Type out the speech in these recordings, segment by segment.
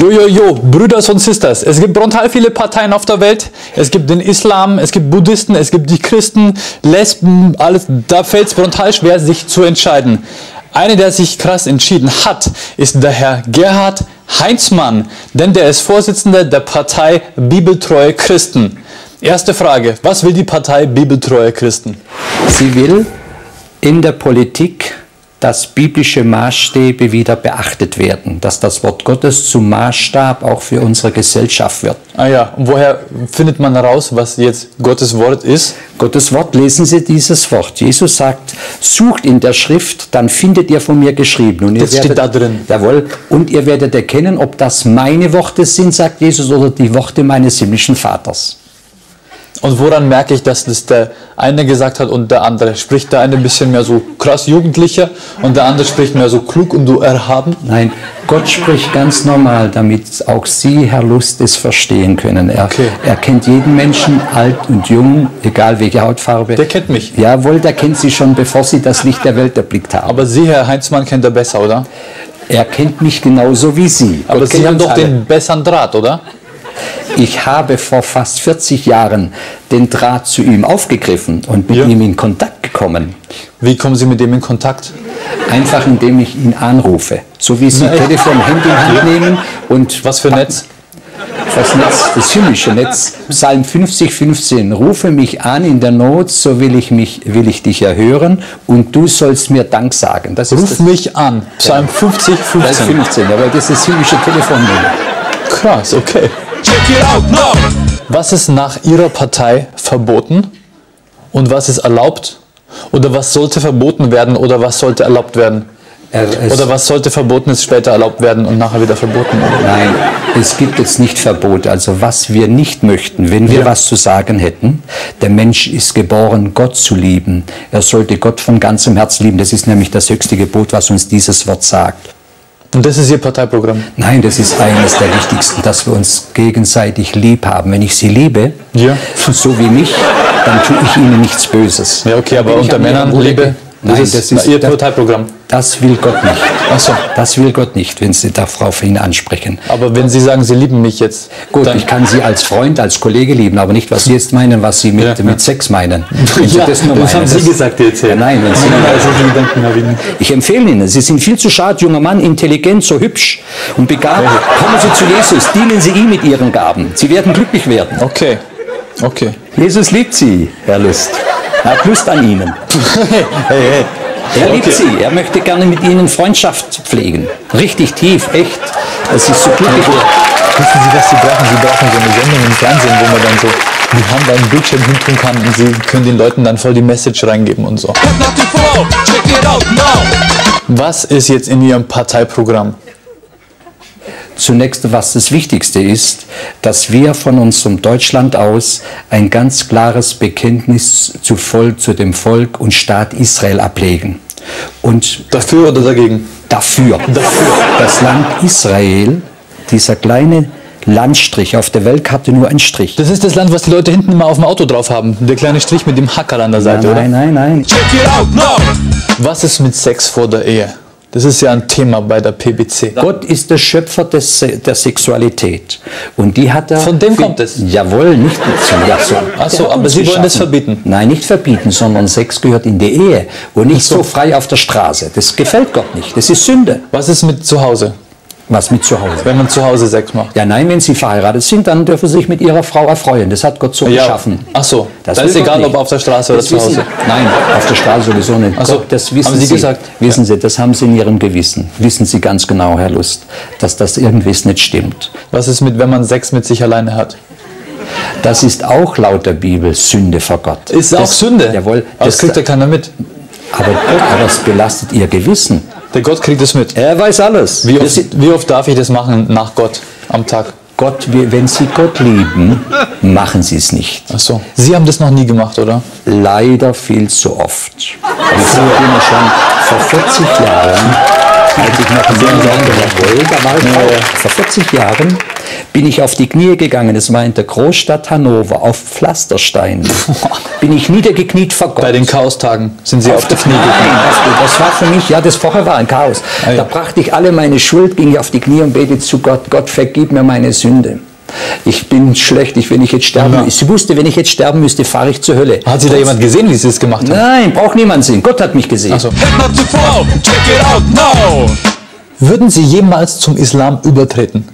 Jojojo, Brüders und Sisters, es gibt brutal viele Parteien auf der Welt, es gibt den Islam, es gibt Buddhisten, es gibt die Christen, Lesben, alles, da fällt es brutal schwer, sich zu entscheiden. Einer, der sich krass entschieden hat, ist der Herr Gerhard Heinzmann, denn der ist Vorsitzender der Partei Bibeltreue Christen. Erste Frage, was will die Partei Bibeltreue Christen? Sie will in der Politik, dass biblische Maßstäbe wieder beachtet werden, dass das Wort Gottes zum Maßstab auch für unsere Gesellschaft wird. Ah ja, und woher findet man heraus, was jetzt Gottes Wort ist? Gottes Wort, lesen Sie dieses Wort. Jesus sagt, sucht in der Schrift, dann findet ihr von mir geschrieben. Und das steht da drin. Jawohl, und ihr werdet erkennen, ob das meine Worte sind, sagt Jesus, oder die Worte meines himmlischen Vaters. Und woran merke ich, dass das der eine gesagt hat und der andere? Spricht der eine ein bisschen mehr so krass jugendlicher und der andere spricht mehr so klug und du erhaben? Nein, Gott spricht ganz normal, damit auch Sie, Herr Lust, es verstehen können. Er kennt jeden Menschen, alt und jung, egal welche Hautfarbe. Der kennt mich. Jawohl, der kennt Sie schon, bevor Sie das Licht der Welt erblickt haben. Aber Sie, Herr Heinzmann, kennt er besser, oder? Er kennt mich genauso wie Sie. Aber Sie haben doch den besseren Draht, oder? Ich habe vor fast 40 Jahren den Draht zu ihm aufgegriffen und mit ihm in Kontakt gekommen. Wie kommen Sie mit ihm in Kontakt? Einfach indem ich ihn anrufe. So wie Sie Telefon, Handy in Hand nehmen und... Was für Netz? Das Netz, das himmlische Netz. Psalm 50, 15. Rufe mich an in der Not, so will ich dich erhören und du sollst mir Dank sagen. Das ist Ruf mich an. Psalm 50, 15. Das ist 15, aber das ist das himmlische Telefonnummer. Krass, okay. Was ist nach Ihrer Partei verboten und was ist erlaubt? Oder was sollte verboten werden oder was sollte erlaubt werden? Oder was sollte verboten ist, später erlaubt werden und nachher wieder verboten werden? Nein, es gibt jetzt nicht Verbot. Also was wir nicht möchten, wenn wir was zu sagen hätten, der Mensch ist geboren, Gott zu lieben. Er sollte Gott von ganzem Herzen lieben. Das ist nämlich das höchste Gebot, was uns dieses Wort sagt. Und das ist Ihr Parteiprogramm? Nein, das ist eines der wichtigsten, dass wir uns gegenseitig lieb haben. Wenn ich Sie liebe, so wie mich, dann tue ich Ihnen nichts Böses. Ja, okay, aber unter Männern Liebe, das ist Ihr Parteiprogramm. Das will Gott nicht. Ach so. Das will Gott nicht, wenn Sie darauf ihn ansprechen. Aber wenn Sie sagen, Sie lieben mich jetzt... Gut, ich kann Sie als Freund, als Kollege lieben, aber nicht, was Sie jetzt meinen, was Sie mit Sex meinen. Das haben Sie gesagt jetzt. Ja, nein, wenn Sie ich empfehle Ihnen, Sie sind viel zu schad, junger Mann, intelligent, so hübsch und begabt. Ja. Kommen Sie zu Jesus, dienen Sie ihm mit Ihren Gaben. Sie werden glücklich werden. Okay, okay. Jesus liebt Sie, Herr Lust. Er hat Lust an Ihnen. Hey. Er liebt Sie, er möchte gerne mit Ihnen Freundschaft pflegen. Richtig tief, echt. Es ist so glücklich. Wissen Sie, was Sie brauchen? Sie brauchen so eine Sendung im Fernsehen, wo man dann so die Hand an den Bildschirm hintun kann und Sie können den Leuten dann voll die Message reingeben und so. Was ist jetzt in Ihrem Parteiprogramm? Zunächst, was das Wichtigste ist, dass wir von unserem Deutschland aus ein ganz klares Bekenntnis zu dem Volk und Staat Israel ablegen. Und dafür oder dagegen? Dafür. Das Land Israel, dieser kleine Landstrich, auf der Weltkarte nur ein Strich. Das ist das Land, was die Leute hinten immer auf dem Auto drauf haben. Der kleine Strich mit dem Hackerl an der Seite, Nein. Was ist mit Sex vor der Ehe? Das ist ja ein Thema bei der PBC. Gott ist der Schöpfer der Sexualität. Und die hat er... Von dem kommt es? Jawohl, nicht dazu. Achso, aber Sie wollen das verbieten? Nein, nicht verbieten, sondern Sex gehört in die Ehe. Und nicht so frei auf der Straße. Das gefällt Gott nicht. Das ist Sünde. Was ist mit zu Hause? Was mit zu Hause? Wenn man zu Hause Sex macht. Ja, nein, wenn Sie verheiratet sind, dann dürfen Sie sich mit Ihrer Frau erfreuen. Das hat Gott so geschaffen. Ach so, das ist egal, ob auf der Straße oder zu Hause. Nein, auf der Straße sowieso nicht. Ach so. Gott, das wissen Sie. Gesagt? Wissen Sie, das haben Sie in Ihrem Gewissen. Wissen Sie ganz genau, Herr Lust, dass das irgendwie nicht stimmt. Was ist mit, wenn man Sex mit sich alleine hat? Das ist auch laut der Bibel Sünde vor Gott. Ist auch Sünde? Jawohl. Das kriegt ja keiner mit. Aber das belastet Ihr Gewissen. Der Gott kriegt es mit. Er weiß alles. Wie oft darf ich das machen nach Gott am Tag? Gott, wenn Sie Gott lieben, machen Sie es nicht. Ach so. Sie haben das noch nie gemacht, oder? Leider viel zu oft. Wir sind immer schon vor 40 Jahren, als ich noch in Hannover war, vor 40 Jahren bin ich auf die Knie gegangen. Das war in der Großstadt Hannover, auf Pflastersteinen. Bin ich niedergekniet vor Gott. Bei den Chaostagen sind Sie auf die Knie gegangen. Das war für mich, ja, das vorher war ein Chaos. Ah, ja. Da brachte ich alle meine Schuld, ging ich auf die Knie und betete zu Gott: Gott, vergib mir meine Sünde. Ich bin schlecht, wenn ich jetzt sterben müsste. Ja. Sie wusste, wenn ich jetzt sterben müsste, fahre ich zur Hölle. Hat sie da jemand gesehen, wie sie es gemacht hat? Nein, braucht niemand sehen. Gott hat mich gesehen. Also. Würden Sie jemals zum Islam übertreten?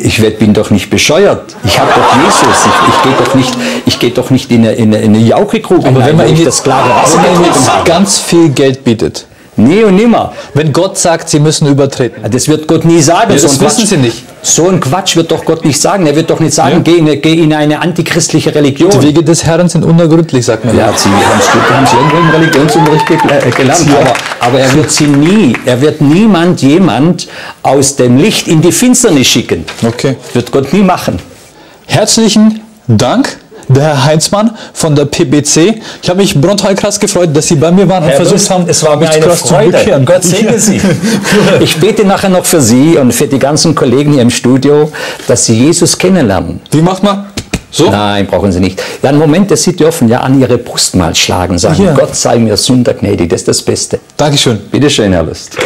Ich bin doch nicht bescheuert. Ich habe doch Jesus. Ich gehe doch nicht in eine Jauchegrube. Aber wenn man Ihnen jetzt ganz viel Geld bietet. Nie und nimmer. Wenn Gott sagt, Sie müssen übertreten. Das wird Gott nie sagen. Ja, das wissen Sie nicht. So ein Quatsch wird doch Gott nicht sagen. Er wird doch nicht sagen, ja, geh in eine antichristliche Religion. Die Wege des Herrn sind unergründlich, sagt man. Ja, Sie haben es irgendwo im Religionsunterricht gelernt. Ja. Aber er wird sie nie, er wird jemand aus dem Licht in die Finsternis schicken. Okay. Das wird Gott nie machen. Herzlichen Dank, der Herr Heinzmann von der PBC. Ich habe mich brutal krass gefreut, dass Sie bei mir waren und Herr versucht haben, es war mir eine Freude. Gott segne Sie. Ich bete nachher noch für Sie und für die ganzen Kollegen hier im Studio, dass Sie Jesus kennenlernen. Wie macht man? So? Nein, brauchen Sie nicht. Ja, einen Moment, Sie dürfen ja an Ihre Brust mal schlagen, sagen, ja: Gott sei mir Sünder gnädig, das ist das Beste. Dankeschön. Bitteschön, Herr Lust.